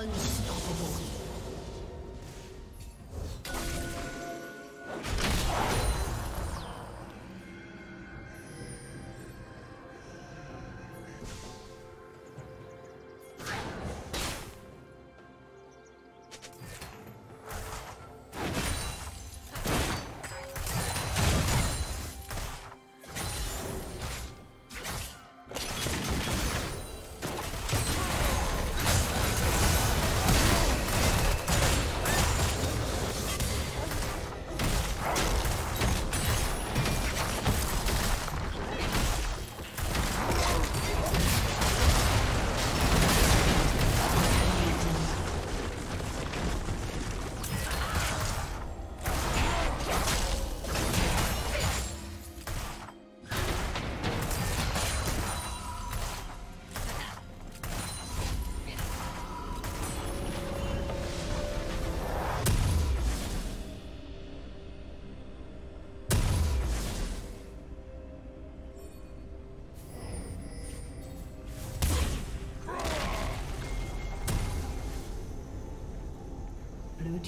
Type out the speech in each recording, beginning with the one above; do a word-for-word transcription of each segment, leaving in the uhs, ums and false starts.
Unstoppable. Blue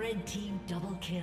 Red team double kill.